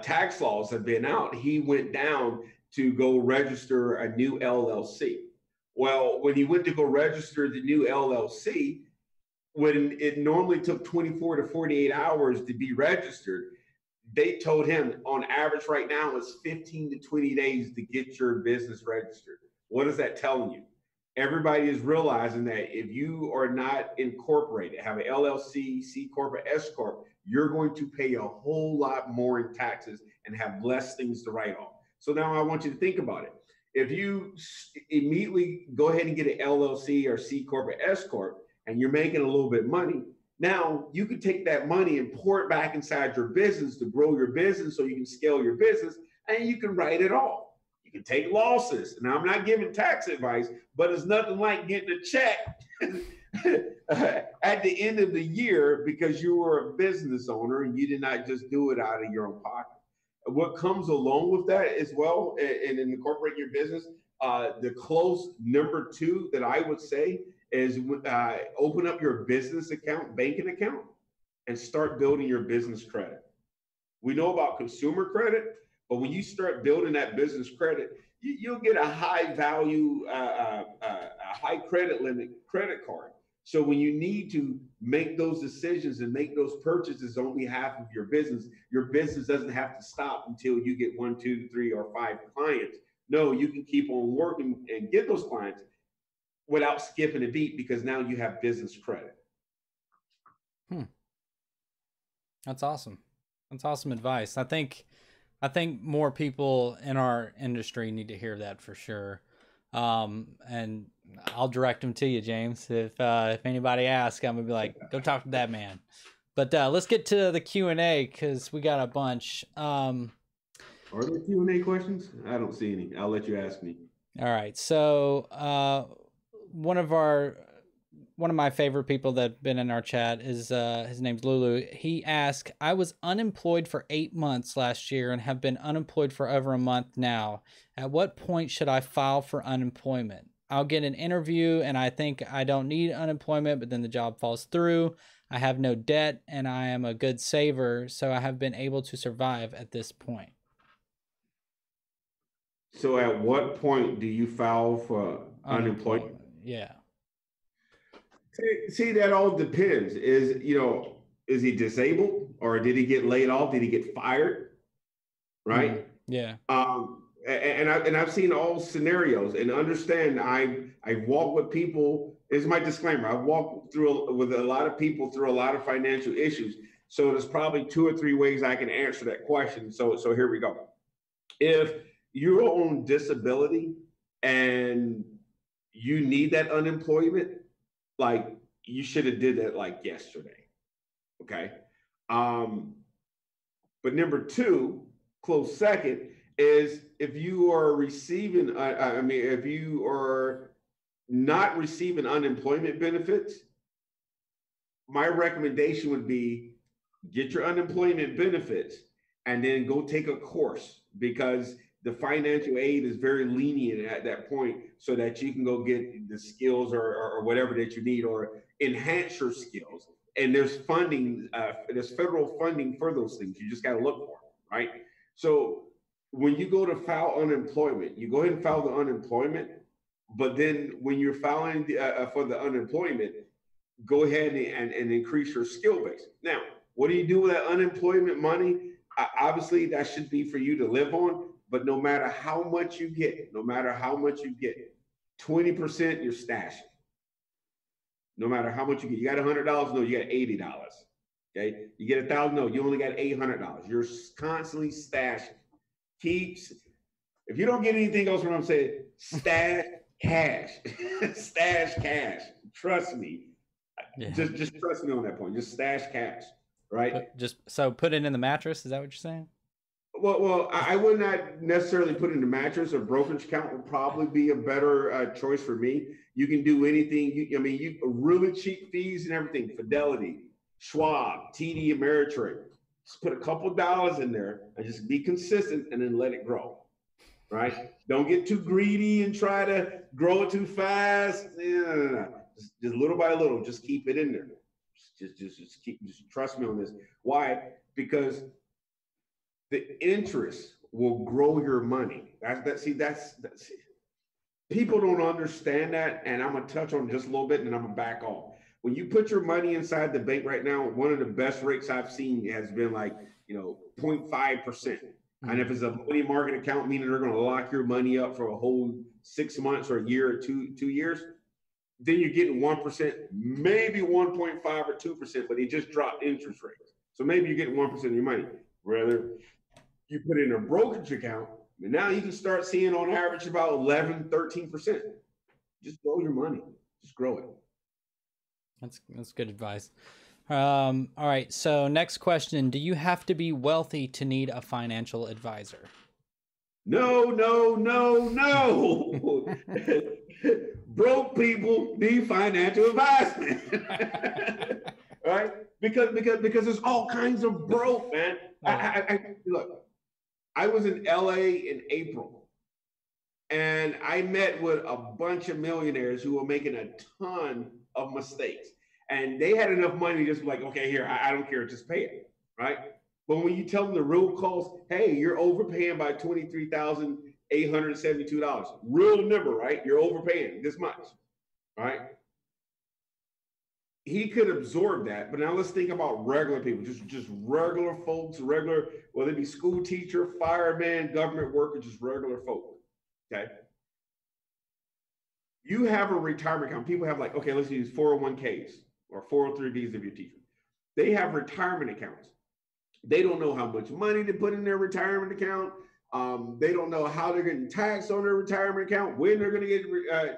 tax laws have been out, he went down to go register a new LLC. Well, when he went to go register the new LLC, when it normally took 24 to 48 hours to be registered, they told him on average right now it's 15 to 20 days to get your business registered. What is that telling you? Everybody is realizing that if you are not incorporated, have an LLC, C Corp, or S Corp, you're going to pay a whole lot more in taxes and have less things to write off. So now I want you to think about it. If you immediately go ahead and get an LLC or C Corp or S Corp, and you're making a little bit of money, now you could take that money and pour it back inside your business to grow your business so you can scale your business, and you can write it off. You can take losses. Now, I'm not giving tax advice, but it's nothing like getting a check at the end of the year because you were a business owner and you did not just do it out of your own pocket. What comes along with that as well, and in incorporating your business, the close number two that I would say is open up your business account, banking account, and start building your business credit. We know about consumer credit, but when you start building that business credit, you'll get a high value, a high credit limit credit card. So when you need to make those decisions and make those purchases on behalf of your business doesn't have to stop until you get 1, 2, 3, or 5 clients. No, you can keep on working and get those clients without skipping a beat because now you have business credit. That's awesome. That's awesome advice. I think more people in our industry need to hear that for sure. And I'll direct them to you, James. If anybody asks, I'm gonna be like, go talk to that man. But let's get to the Q&A because we got a bunch. Are there Q&A questions? I don't see any. I'll let you ask me. All right. So one of my favorite people that've been in our chat is his name's Lulu. He asked, I was unemployed for 8 months last year and have been unemployed for over a month now. At what point should I file for unemployment? I'll get an interview and I think I don't need unemployment, but then the job falls through. I have no debt and I am a good saver, so I have been able to survive at this point. So at what point do you file for unemployment? Yeah. See, that all depends. Is he disabled or did he get laid off? Did he get fired? Right? Yeah. And I've seen all scenarios, and understand I walk with people. This is my disclaimer. I've walked through with a lot of people through a lot of financial issues. So there's probably 2 or 3 ways I can answer that question. So here we go. If you're on disability and you need that unemployment, like you should have did that like yesterday, okay? But number two, close second, is if you are receiving, if you are not receiving unemployment benefits, my recommendation would be get your unemployment benefits and then go take a course, because the financial aid is very lenient at that point so that you can go get the skills or whatever that you need or enhance your skills. And there's funding, there's federal funding for those things. You just got to look for it, right? So when you go to file unemployment, you go ahead and file the unemployment, but then when you're filing for the unemployment, go ahead and increase your skill base. Now, what do you do with that unemployment money? Obviously, that should be for you to live on. But no matter how much you get, 20% you're stashing. No matter how much you get, you got $100, no, you got $80. Okay. You get $1,000. No, you only got $800. You're constantly stashing. If you don't get anything else from what I'm saying, stash cash, stash cash. Trust me. Yeah. Just trust me on that point. Just stash cash, right? But just so put it in the mattress. Is that what you're saying? Well, I would not necessarily put in the mattress. A brokerage account would probably be a better choice for me. You can do anything. You really cheap fees and everything. Fidelity, Schwab, TD Ameritrade. Just put a couple dollars in there and just be consistent, and then let it grow. Right? Don't get too greedy and try to grow it too fast. No. Just little by little, just keep it in there. Just trust me on this. Why? Because the interest will grow your money. That's people don't understand that, and I'm gonna touch on just a little bit, and then I'm gonna back off. When you put your money inside the bank right now, one of the best rates I've seen has been 0.5%. And if it's a money market account, meaning they're going to lock your money up for a whole 6 months or a year or two years, then you're getting 1%, maybe 1.5 or 2%, but they just dropped interest rates. So maybe you're getting 1% of your money. Rather, you put in a brokerage account, and now you can start seeing on average about 11, 13%. Just grow your money. Just grow it. That's good advice. All right. So next question. Do you have to be wealthy to need a financial advisor? No. Broke people need financial advisement. All right. Because there's all kinds of broke, man. Look, I was in LA in April, and I met with a bunch of millionaires who were making a ton of mistakes. And they had enough money to just be like, okay, here, I don't care, just pay it, right? But when you tell them the real cost, hey, you're overpaying by $23,872. Real number, right? You're overpaying this much, right? He could absorb that, but now let's think about regular people, just regular folks, whether it be school teacher, fireman, government worker, just regular folk, okay? You have a retirement account. People have okay, let's use 401ks. Or 403Bs if you're teaching. They have retirement accounts. They don't know how much money to put in their retirement account. They don't know how they're getting taxed on their retirement account, when they're going to get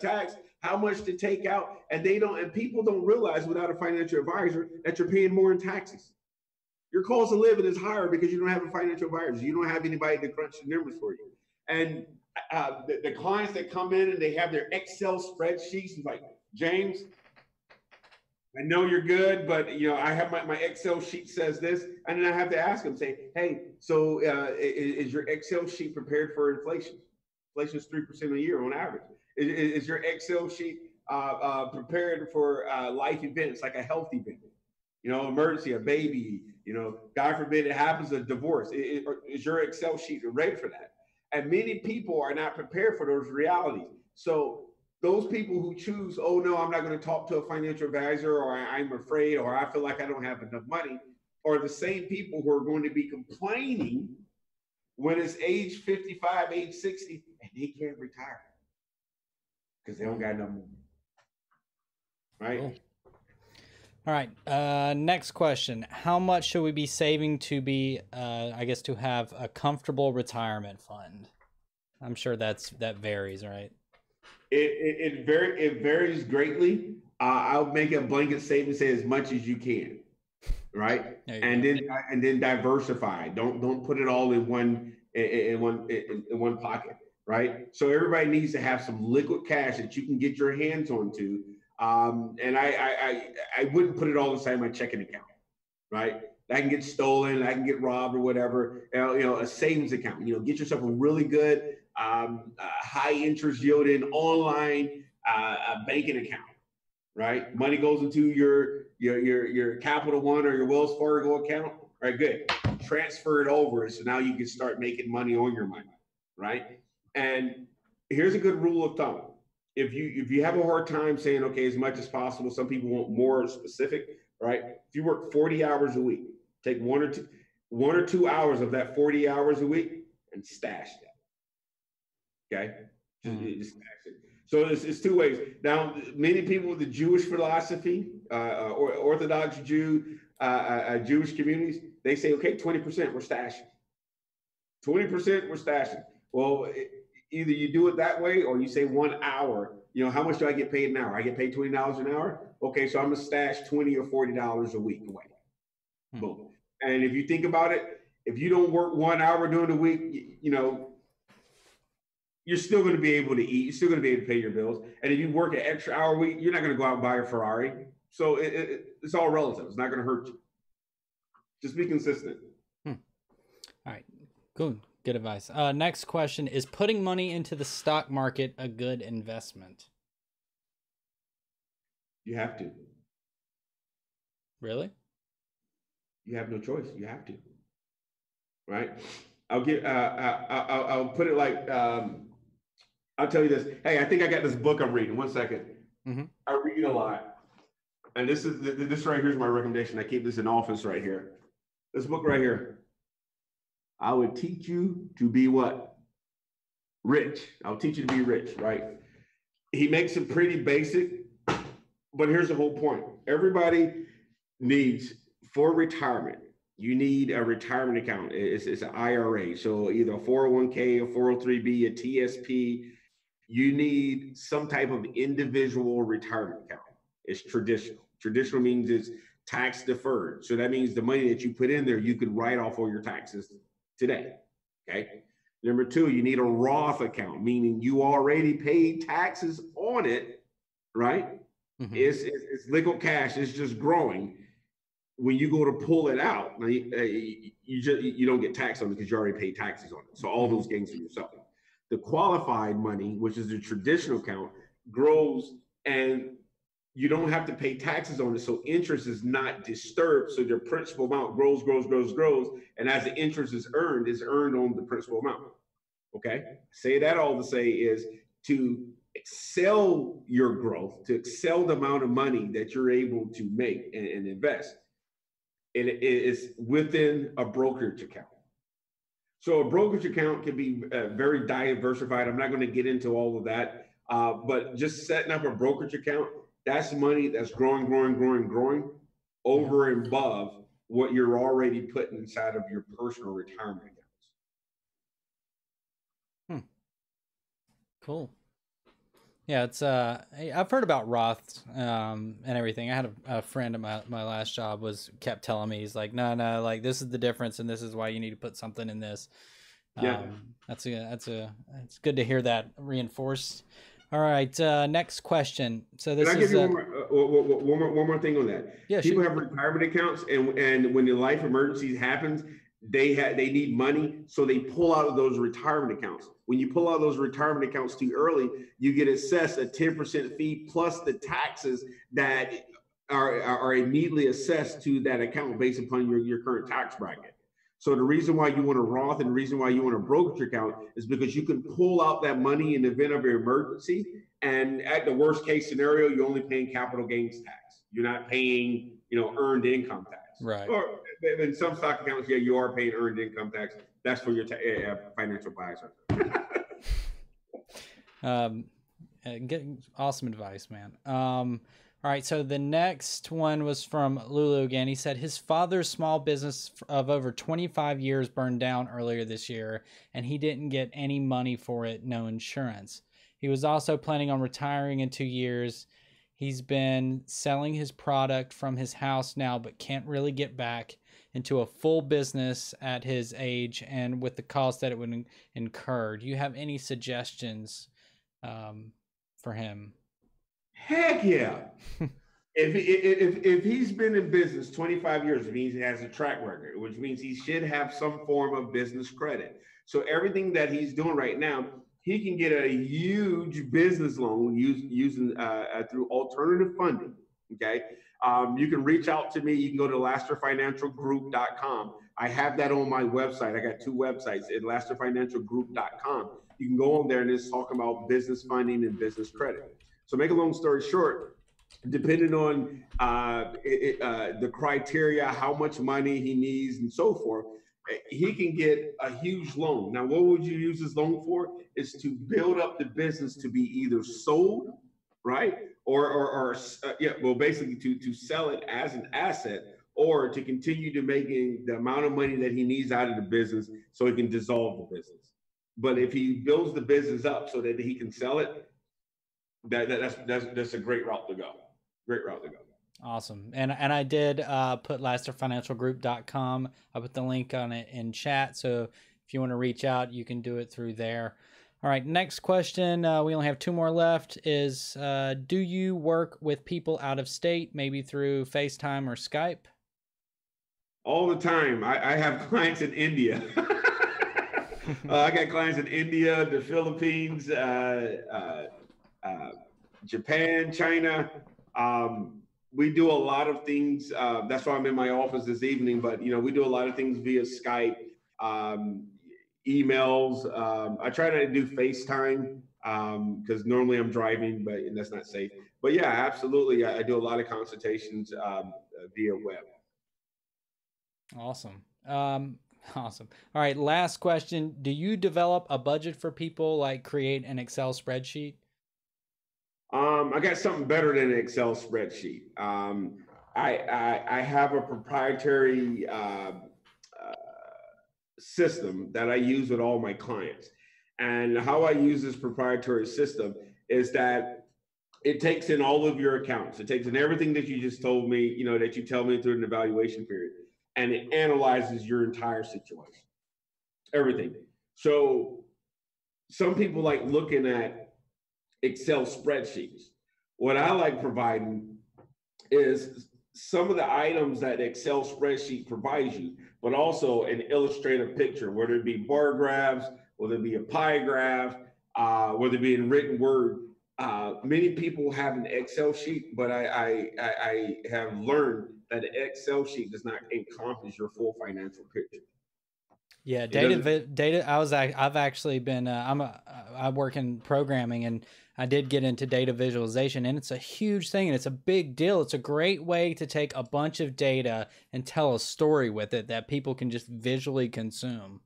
taxed, how much to take out, and people don't realize without a financial advisor that you're paying more in taxes. Your cost of living is higher because you don't have a financial advisor. You don't have anybody to crunch the numbers for you. And the clients that come in and they have their Excel spreadsheets, and like, James, I know you're good, but I have my Excel sheet says this, and then I have to ask them, say, hey, so is your Excel sheet prepared for inflation? Inflation is 3% a year on average. Is your Excel sheet prepared for life events, like a health event, emergency, a baby, God forbid it happens, a divorce? Is your Excel sheet ready for that? And many people are not prepared for those realities. So those people who choose, oh, no, I'm not going to talk to a financial advisor, or I'm afraid, or I feel like I don't have enough money, are the same people who are going to be complaining when it's age 55, age 60, and they can't retire because they don't got enough money. Right? Cool. All right. Next question. How much should we be saving to be, to have a comfortable retirement fund? I'm sure that varies, right? It varies greatly. I'll make a blanket statement, say as much as you can, right? And then diversify. Don't put it all in one pocket, right? So everybody needs to have some liquid cash that you can get your hands onto. And I wouldn't put it all inside my checking account, right? I can get stolen, I can get robbed or whatever. A savings account, get yourself a really good high interest yielding online banking account, right? Money goes into your Capital One or your Wells Fargo account, right? Good. Transfer it over, so now you can start making money on your money, right? And here's a good rule of thumb. If you have a hard time saying, okay, as much as possible, some people want more specific, right? If you work 40 hours a week, take one or two hours of that 40 hours a week and stash that. Okay? Just stash it. So it's two ways. Now, many people with the Jewish philosophy, or Orthodox Jew, Jewish communities, they say, okay, 20% we're stashing. 20% we're stashing. Well, either you do it that way or you say 1 hour. You know, how much do I get paid an hour? I get paid $20 an hour. Okay, so I'm going to stash $20 or $40 a week away. Hmm. Boom. And if you think about it, if you don't work 1 hour during the week, you know, you're still going to be able to eat. You're still going to be able to pay your bills. And if you work an extra hour a week, you're not going to go out and buy a Ferrari. So it's all relative. It's not going to hurt you. Just be consistent. Hmm. All right. Good. Good advice. Next question is: putting money into the stock market a good investment? You have to. Really? You have no choice. You have to. Right? I'll put it like, I'll tell you this. Hey, I think I got this book I'm reading. 1 second. Mm-hmm. I read a lot. And this right here is my recommendation. I keep this in office right here. This book right here. I Will Teach You to Be What? Rich. I'll teach you to be rich, right? He makes it pretty basic, but here's the whole point. Everybody needs, for retirement, you need a retirement account. It's an IRA. So either a 401k, a 403b, a TSP. You need some type of individual retirement account. It's traditional. Traditional means it's tax deferred. So that means the money that you put in there, you could write off all your taxes today. Okay. Number two, you need a Roth account, meaning you already paid taxes on it, right? Mm-hmm. It's liquid cash. It's just growing. When you go to pull it out, you don't get taxed on it because you already paid taxes on it. So all those gains are yourself. The qualified money, which is the traditional account, grows and you don't have to pay taxes on it, so interest is not disturbed. So your principal amount grows, and as the interest is earned, on the principal amount. Okay, say that all to say is to excel your growth, to excel the amount of money that you're able to make and invest. And it is within a brokerage account. So a brokerage account can be very diversified. I'm not going to get into all of that, but just setting up a brokerage account. That's money that's growing over and above what you're already putting inside of your personal retirement accounts. Hmm. Cool. Yeah, it's I've heard about Roths and everything. I had a friend at my last job kept telling me, he's like, no, like this is the difference, and this is why you need to put something in this. Yeah, it's good to hear that reinforced. All right, next question. So this is one more thing on that. Yeah, people have retirement accounts, and when the life emergency happens, they need money, so they pull out of those retirement accounts. When you pull out of those retirement accounts too early, you get assessed a 10% fee plus the taxes that are immediately assessed to that account based upon your current tax bracket. So the reason why you want a Roth and the reason why you want a brokerage account is because you can pull out that money in the event of an emergency. And at the worst case scenario, you're only paying capital gains tax. You're not paying, earned income tax. Right. Or in some stock accounts, yeah, you are paying earned income tax. That's for your financial advisor. Awesome advice, man. All right, so the next one was from Lulu again. He said his father's small business of over 25 years burned down earlier this year, and he didn't get any money for it, no insurance. He was also planning on retiring in 2 years. He's been selling his product from his house now, but can't really get back into a full business at his age and with the cost that it would incur. Do you have any suggestions for him? Heck yeah. If he's been in business 25 years, it means he has a track record, which means he should have some form of business credit. So everything that he's doing right now, he can get a huge business loan using through alternative funding. Okay. You can reach out to me. You can go to lasterfinancialgroup.com. I have that on my website. I got two websites at lasterfinancialgroup.com. You can go on there and it's talking about business funding and business credit. So make a long story short, depending on the criteria, how much money he needs and so forth, he can get a huge loan. Now, what would you use this loan for? It's to build up the business to be either sold, right? Basically to sell it as an asset or to continue to make the amount of money that he needs out of the business so he can dissolve the business. But if he builds the business up so that he can sell it, that's a great route to go. Great route to go. Awesome. And I did put lasterfinancialgroup.com. I put the link on it in chat. So if you want to reach out, you can do it through there. All right, next question, we only have two more left, is do you work with people out of state, maybe through FaceTime or Skype? All the time. I have clients in India. I got clients in India, the Philippines, Japan, China. We do a lot of things. That's why I'm in my office this evening, but you know, we do a lot of things via Skype, emails. I try to do FaceTime because normally I'm driving, but and that's not safe. But yeah, absolutely. I do a lot of consultations via web. Awesome. Awesome. All right. Last question. Do you develop a budget for people, like create an Excel spreadsheet? I got something better than an Excel spreadsheet. I have a proprietary system that I use with all my clients. And how I use this proprietary system is that it takes in all of your accounts. It takes in everything that you just told me, you know, that you tell me through an evaluation period, and it analyzes your entire situation, everything. So some people like looking at Excel spreadsheets. What I like providing is some of the items that Excel spreadsheet provides you, but also an illustrative picture, whether it be bar graphs, whether it be a pie graph, whether it be in written word. Many people have an Excel sheet, but I have learned that an Excel sheet does not encompass your full financial picture. Yeah, data. I've actually been. I work in programming, and I did get into data visualization, and it's a huge thing, and it's a big deal. It's a great way to take a bunch of data and tell a story with it that people can just visually consume.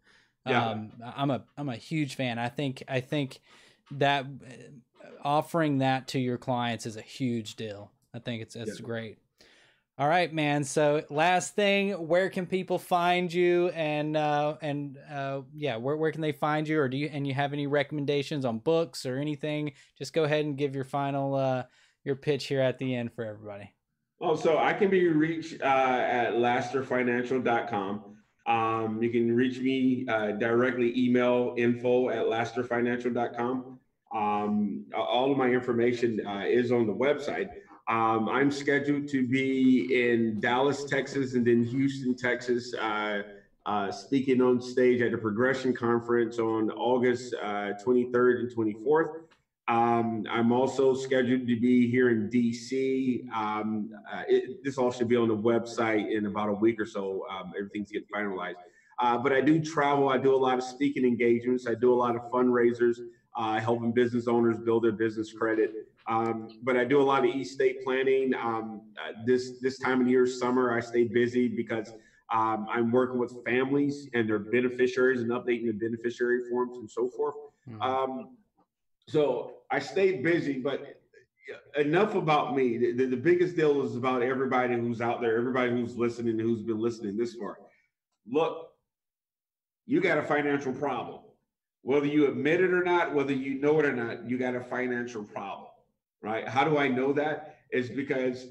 Yeah. I'm a huge fan. I think that offering that to your clients is a huge deal. I think it's great. All right, man. So last thing, where can people find you? And yeah, where can they find you? Or do you have any recommendations on books or anything? Just go ahead and give your final your pitch here at the end for everybody. Oh, so I can be reached at lasterfinancial.com. You can reach me directly, email info@lasterfinancial.com. All of my information is on the website. I'm scheduled to be in Dallas, Texas, and then Houston, Texas, speaking on stage at the Progression Conference on August 23rd and 24th. I'm also scheduled to be here in DC. This all should be on the website in about a week or so. Everything's getting finalized. But I do travel. I do a lot of speaking engagements. I do a lot of fundraisers, helping business owners build their business credit. But I do a lot of estate planning. This time of year, summer, I stay busy because I'm working with families and their beneficiaries and updating the beneficiary forms and so forth. Mm-hmm. So I stay busy, but enough about me. The biggest deal is about everybody who's out there, everybody who's listening, who's been listening this far. Look, you got a financial problem. Whether you admit it or not, whether you know it or not, you got a financial problem. Right? How do I know that? It's because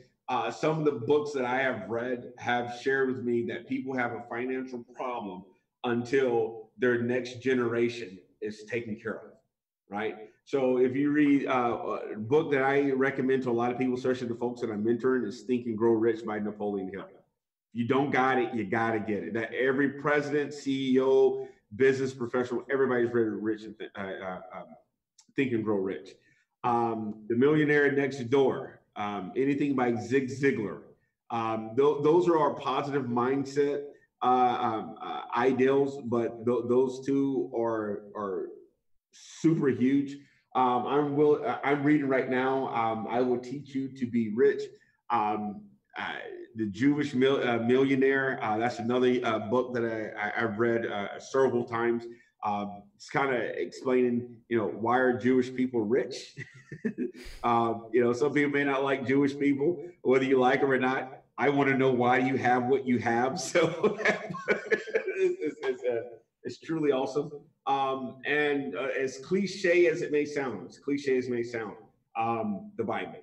some of the books that I have read have shared with me that people have a financial problem until their next generation is taken care of, right? So if you read a book that I recommend to a lot of people, especially the folks that I'm mentoring, is Think and Grow Rich by Napoleon Hill. You don't got it, you got to get it. That every president, CEO, business professional, everybody's ready to rich and think and grow rich. The Millionaire Next Door, anything by Zig Ziglar. Those are our positive mindset ideals, but those two are super huge. I'm reading right now, I Will Teach You to Be Rich. The Jewish Millionaire, that's another book that I've read several times. It's kind of explaining, you know, why are Jewish people rich? You know, some people may not like Jewish people, whether you like them or not. I want to know why you have what you have. So it's truly awesome. And as cliche as it may sound, the Bible,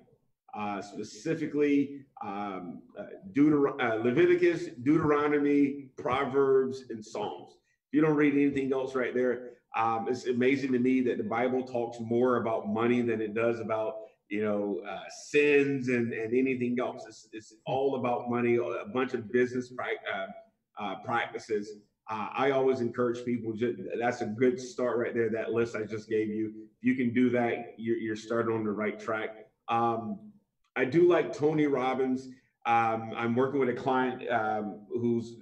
specifically Leviticus, Deuteronomy, Proverbs, and Psalms. If you don't read anything else right there, it's amazing to me that the Bible talks more about money than it does about, you know, sins and anything else. It's all about money, a bunch of business practices. I always encourage people, that's a good start right there, that list I just gave you. If you can do that, you're starting on the right track. I do like Tony Robbins. I'm working with a client who's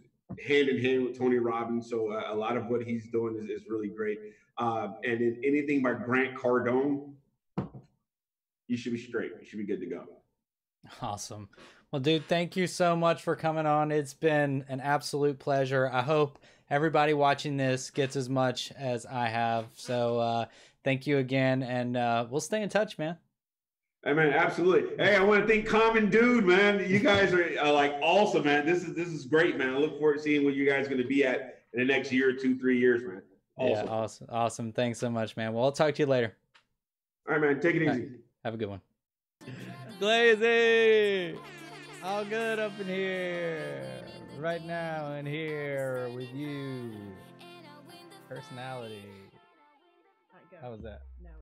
hand in hand with Tony Robbins, so a lot of what he's doing is really great. And in anything by Grant Cardone, you should be straight. You should be good to go. Awesome. Well, dude, thank you so much for coming on. It's been an absolute pleasure. I hope everybody watching this gets as much as I have. So thank you again, and we'll stay in touch, man. Hey, man, absolutely. Hey, I want to thank Common Dude, man. You guys are like awesome, man. This is great, man. I look forward to seeing where you guys are going to be at in the next year or two, 3 years, man. Awesome. Yeah, awesome. Awesome. Thanks so much, man. Well, I'll talk to you later. All right, man. Take it easy. Have a good one. Glazy! All good up in here. Right now and here with you. Personality. How was that?